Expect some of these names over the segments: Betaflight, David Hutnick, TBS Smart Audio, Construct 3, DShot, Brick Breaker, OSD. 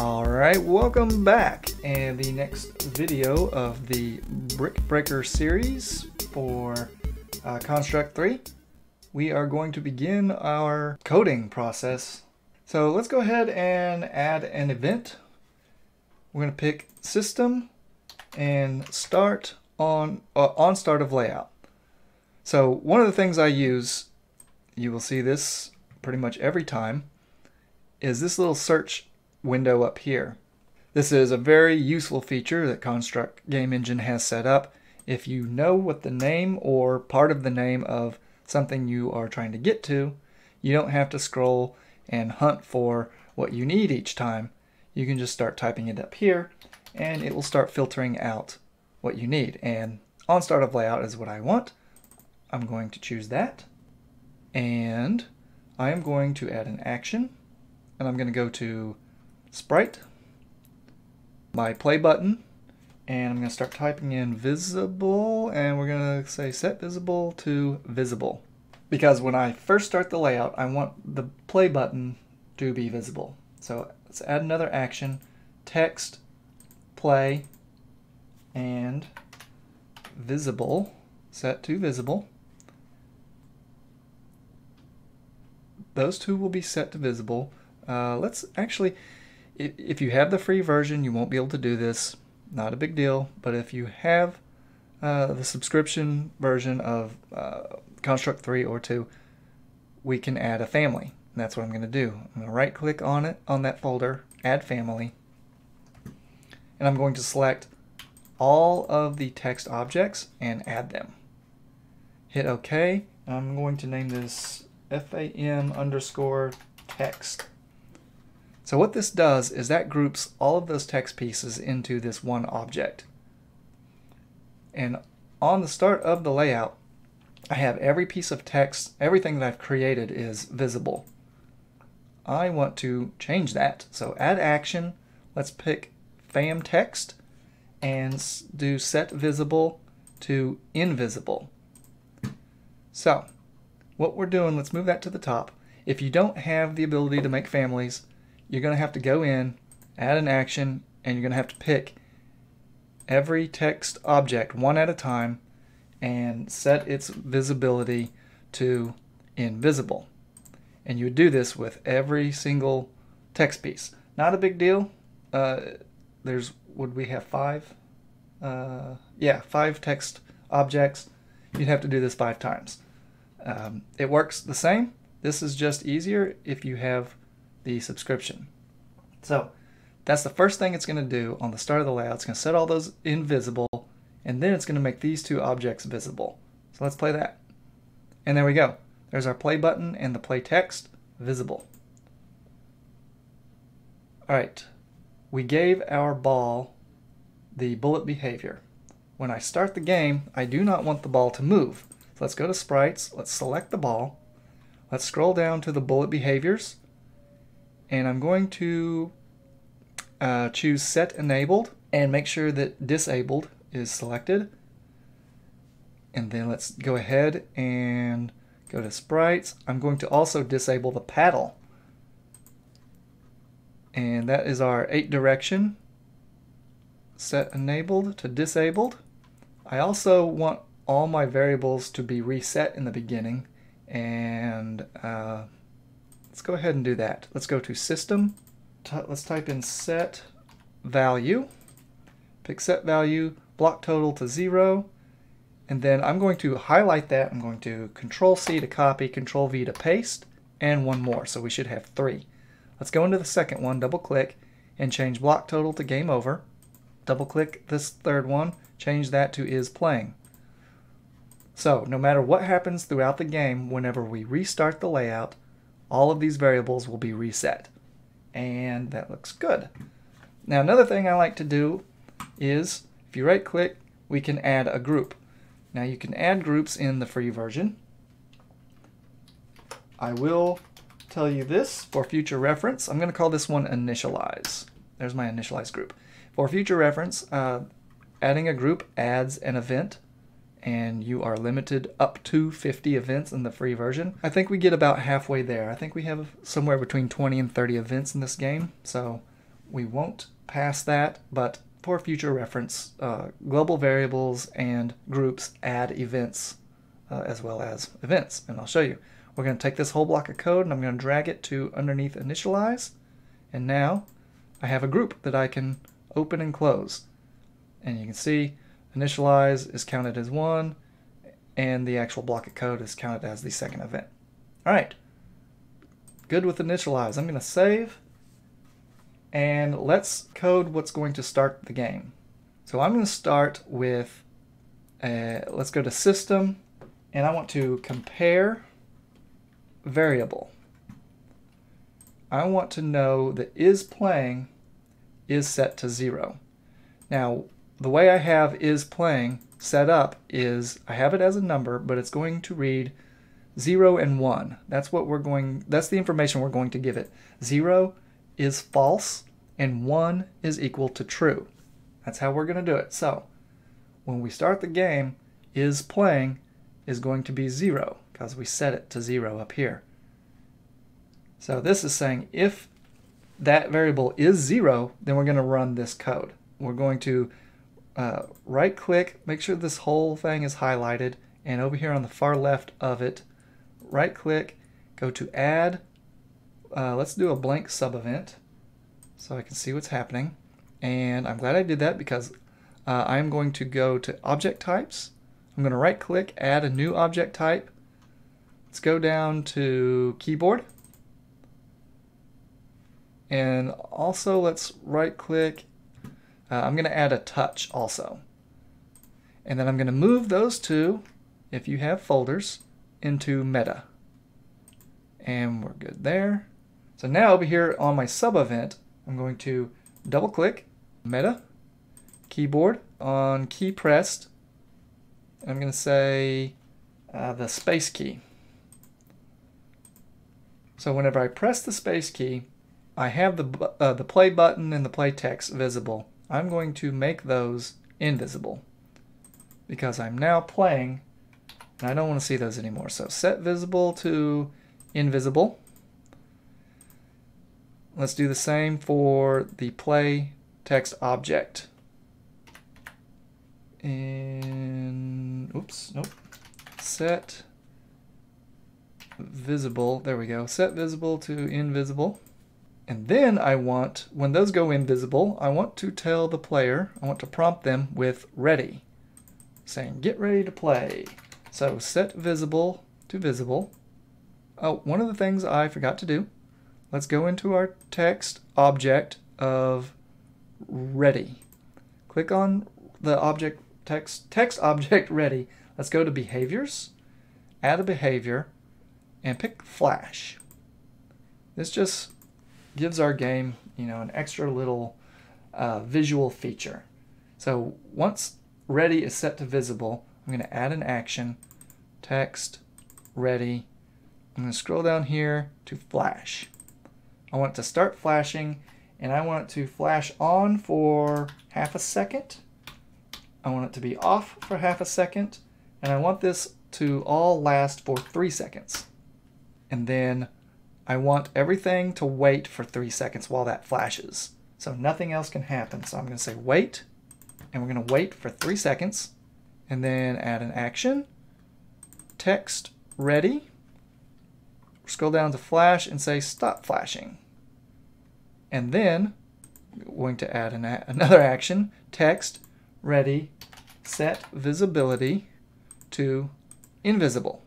Alright, welcome back, and the next video of the Brick Breaker series for Construct 3, we are going to begin our coding process. So let's go ahead and add an event. We're going to pick system and start on start of layout. So one of the things I use, you will see this pretty much every time, is this little search window up here. This is a very useful feature that Construct Game Engine has set up. If you know what the name or part of the name of something you are trying to get to, you don't have to scroll and hunt for what you need each time. You can just start typing it up here and it will start filtering out what you need. And on start of layout is what I want. I'm going to choose that, and I am going to add an action, and I'm going to go to Sprite, my play button, and I'm going to start typing in visible, and we're going to say set visible to visible, because when I first start the layout I want the play button to be visible. So let's add another action, text, play, and visible, set to visible. Those two will be set to visible. Let's actually, if you have the free version, you won't be able to do this. Not a big deal. But if you have the subscription version of Construct 3 or 2, we can add a family. And that's what I'm going to do. I'm going to right click on it, on that folder, add family. And I'm going to select all of the text objects and add them. Hit OK. And I'm going to name this FAM underscore text. So what this does is that groups all of those text pieces into this one object. And on the start of the layout, I have every piece of text, everything that I've created is visible. I want to change that. So add action, let's pick FAM text and do set visible to invisible. So what we're doing, let's move that to the top. If you don't have the ability to make families, you're going to have to go in, add an action, and you're going to have to pick every text object one at a time and set its visibility to invisible. And you would do this with every single text piece. Not a big deal. Would we have five? Yeah, five text objects. You'd have to do this 5 times. It works the same. This is just easier if you have the subscription. So that's the first thing it's going to do on the start of the layout. It's going to set all those invisible, and then it's going to make these two objects visible. So let's play that. And there we go. There's our play button and the play text visible. All right. We gave our ball the bullet behavior. When I start the game, I do not want the ball to move. So let's go to sprites. Let's select the ball. Let's scroll down to the bullet behaviors. And I'm going to choose set enabled and make sure that disabled is selected. And then let's go ahead and go to sprites. I'm going to also disable the paddle. And that is our 8 direction, set enabled to disabled. I also want all my variables to be reset in the beginning, and let's go ahead and do that. Let's go to system. Let's type in set value. Pick set value, block total to 0. And then I'm going to highlight that. I'm going to control C to copy, control V to paste, and one more. So we should have 3. Let's go into the second one, double click, and change block total to game over. Double click this third one, change that to is playing. So no matter what happens throughout the game, whenever we restart the layout, all of these variables will be reset. And that looks good. Now another thing I like to do is, if you right click, we can add a group. Now you can add groups in the free version. I will tell you this for future reference. I'm going to call this one initialize. There's my initialize group. For future reference, adding a group adds an event, and you are limited up to 50 events in the free version. I think we get about halfway there. I think we have somewhere between 20 and 30 events in this game, so we won't pass that, but for future reference, global variables and groups add events as well as events, and I'll show you. We're going to take this whole block of code and I'm going to drag it to underneath initialize, and now I have a group that I can open and close. And you can see initialize is counted as one, and the actual block of code is counted as the second event. All right, good with initialize. I'm going to save, and let's code what's going to start the game. So I'm going to start with, let's go to system, and I want to compare variable. I want to know that is playing is set to 0. Now, the way I have is playing set up is I have it as a number, but it's going to read 0 and 1. That's what we're going, that's the information we're going to give it. 0 is false and 1 is equal to true. That's how we're going to do it. So when we start the game, is playing is going to be 0 because we set it to 0 up here. So this is saying if that variable is 0, then we're going to run this code. We're going to right click, make sure this whole thing is highlighted, and over here on the far left of it, right click, go to add, let's do a blank sub event so I can see what's happening. And I'm glad I did that because I'm going to go to object types. I'm going to right click, add a new object type. Let's go down to keyboard, and also let's right click, I'm going to add a touch also. And then I'm going to move those two, if you have folders, into meta. And we're good there. So now over here on my sub event, I'm going to double click meta, keyboard, on key pressed. I'm going to say the space key. So whenever I press the space key, I have the play button and the play text visible. I'm going to make those invisible, because I'm now playing and I don't want to see those anymore. So set visible to invisible. Let's do the same for the play text object. And oops, nope. Set visible, there we go. Set visible to invisible. And then I want, when those go invisible, I want to tell the player, I want to prompt them with ready, saying get ready to play. So set visible to visible. Oh, one of the things I forgot to do, let's go into our text object of ready. Click on the object text object ready. Let's go to behaviors, add a behavior, and pick flash. This just gives our game, you know, an extra little visual feature. So once ready is set to visible, I'm going to add an action, text ready. I'm going to scroll down here to flash. I want it to start flashing, and I want it to flash on for half a second. I want it to be off for half a second, and I want this to all last for 3 seconds. And then I want everything to wait for 3 seconds while that flashes. So nothing else can happen. So I'm going to say wait, and we're going to wait for 3 seconds, and then add an action, text ready, scroll down to flash and say stop flashing. And then I'm going to add another action, text ready, set visibility to invisible.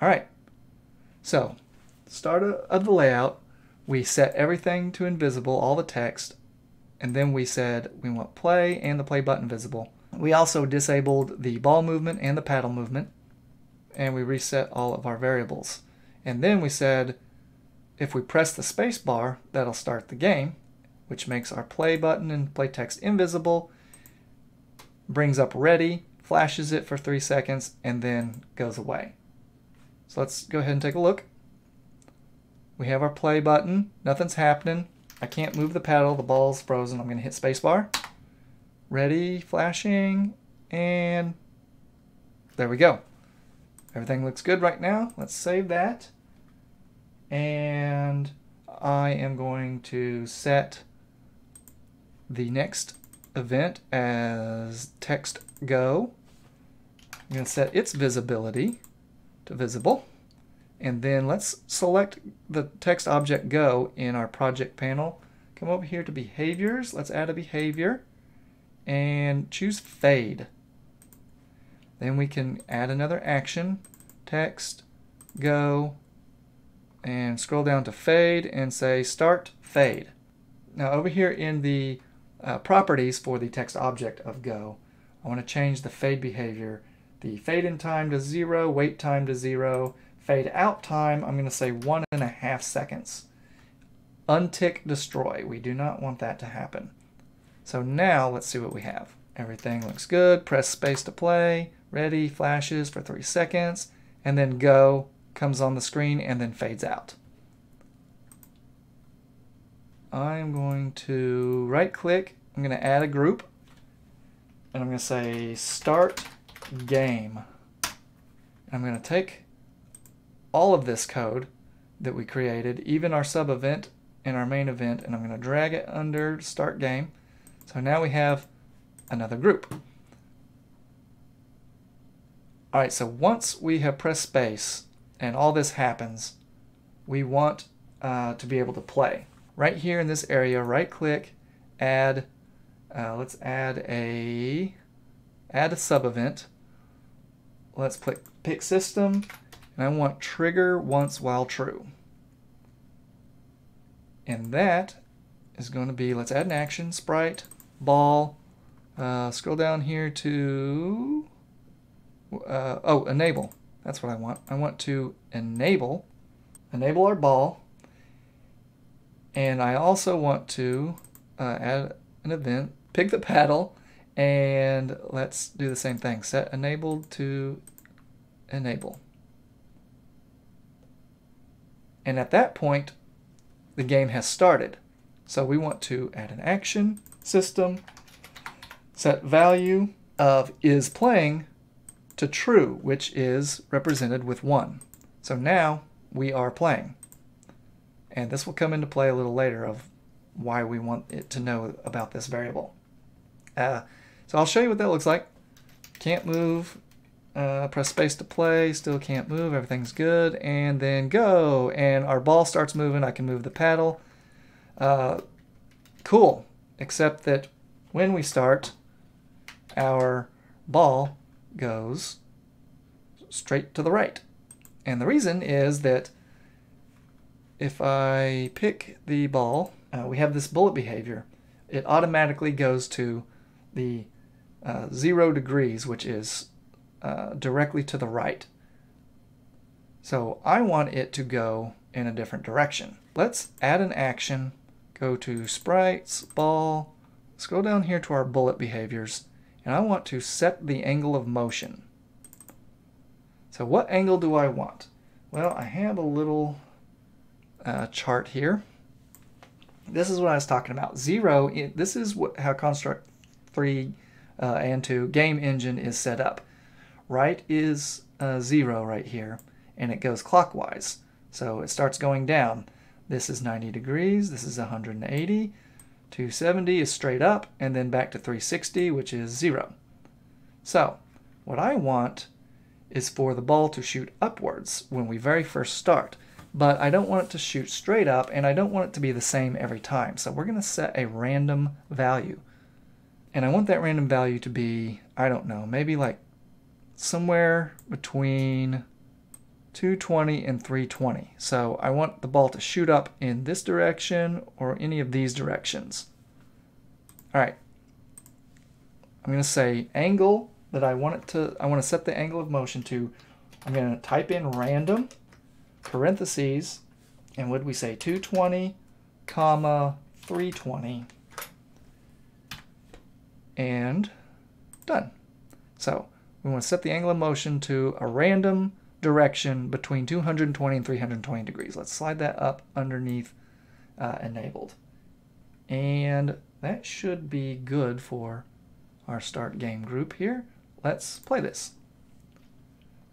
All right, so start of the layout, we set everything to invisible, all the text, and then we said we want play and the play button visible. We also disabled the ball movement and the paddle movement, and we reset all of our variables. And then we said if we press the space bar, that'll start the game, which makes our play button and play text invisible, brings up ready, flashes it for 3 seconds, and then goes away. So let's go ahead and take a look. We have our play button, nothing's happening. I can't move the paddle, the ball's frozen. I'm going to hit spacebar. Ready, flashing, and there we go. Everything looks good right now. Let's save that. And I am going to set the next event as text go. I'm going to set its visibility to visible. And then let's select the text object go in our project panel. Come over here to behaviors. Let's add a behavior and choose fade. Then we can add another action, text go, and scroll down to fade and say start fade. Now over here in the properties for the text object of go, I want to change the fade behavior. The fade in time to 0, wait time to 0, fade out time, I'm going to say 1.5 seconds. Untick destroy. We do not want that to happen. So now let's see what we have. Everything looks good. Press space to play. Ready flashes for 3 seconds. And then go comes on the screen and then fades out. I'm going to right click. I'm going to add a group. And I'm going to say start game. I'm going to take all of this code that we created, even our sub event and our main event, and I'm going to drag it under start game. So now we have another group. All right, so once we have pressed space and all this happens, we want to be able to play. Right here in this area, right click, add, let's add a sub event. Let's pick system, and I want trigger once while true. And that is going to be, let's add an action, sprite, ball, scroll down here to, enable. That's what I want. I want to enable our ball. And I also want to add an event, pick the paddle, and let's do the same thing. Set enabled to enable. And at that point, the game has started. So we want to add an action, system, set value of is playing to true, which is represented with 1. So now we are playing. And this will come into play a little later of why we want it to know about this variable. So I'll show you what that looks like. Can't move. Press space to play, still can't move, everything's good, and then go, and our ball starts moving, I can move the paddle. Cool, except that when we start, our ball goes straight to the right. And the reason is that if I pick the ball, we have this bullet behavior. It automatically goes to the 0 degrees, which is directly to the right. So I want it to go in a different direction. Let's add an action, go to sprites, ball, scroll down here to our bullet behaviors, and I want to set the angle of motion. So what angle do I want? Well, I have a little chart here. This is what I was talking about. 0, this is how Construct 3 and 2 game engine is set up. Right is 0 right here, and it goes clockwise. So it starts going down. This is 90 degrees, this is 180, 270 is straight up, and then back to 360, which is 0. So what I want is for the ball to shoot upwards when we very first start, but I don't want it to shoot straight up, and I don't want it to be the same every time. So we're going to set a random value. And I want that random value to be, I don't know, maybe like somewhere between 220 and 320. So I want the ball to shoot up in this direction or any of these directions. All right. I'm going to say angle that I want it to, I want to set the angle of motion to, I'm going to type in random parentheses, and would we say 220, comma 320, and done. So we want to set the angle of motion to a random direction between 220 and 320 degrees. Let's slide that up underneath enabled. And that should be good for our start game group here. Let's play this.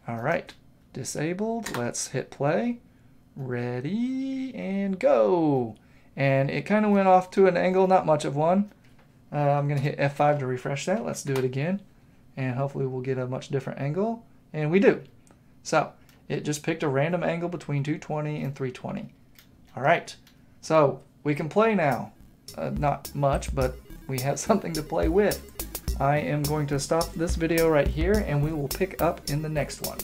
All right, disabled, let's hit play. ready and go. And it kind of went off to an angle, not much of one. I'm going to hit F5 to refresh that. Let's do it again. And hopefully we'll get a much different angle. And we do. So it just picked a random angle between 220 and 320. All right. So we can play now. Not much, but we have something to play with. I am going to stop this video right here, and we will pick up in the next one.